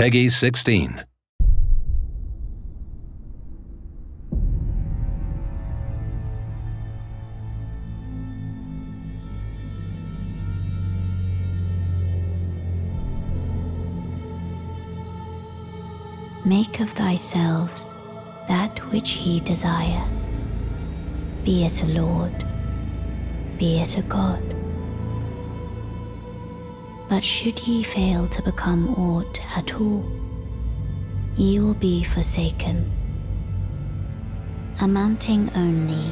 Peggy 16. Make of thyselves that which ye desire, be it a lord, be it a god. But should ye fail to become aught at all, ye will be forsaken, amounting only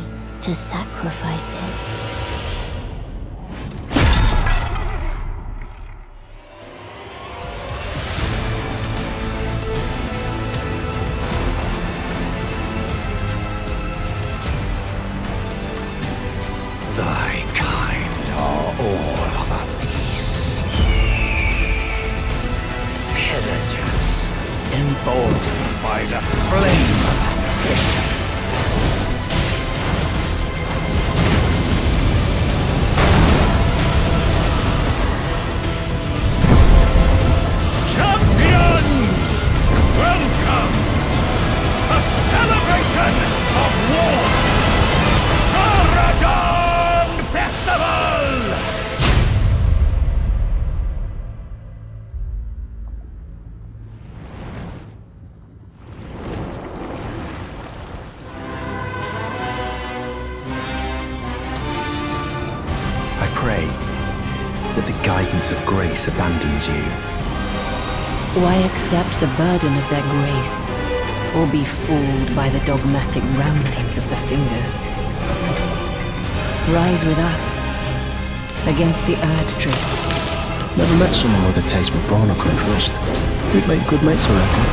to sacrifices. Abandons you. Why accept the burden of their grace, or be fooled by the dogmatic ramblings of the fingers? Rise with us against the Erdtree. Never met someone with a taste for brawn I couldn't trust. You'd make good mates, I reckon.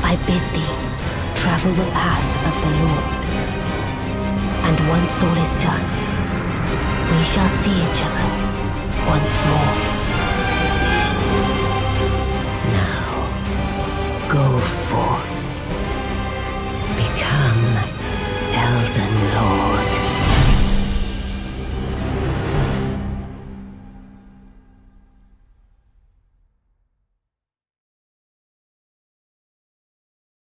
I bid thee travel the path of the Lord, and once all is done, we shall see each other once more.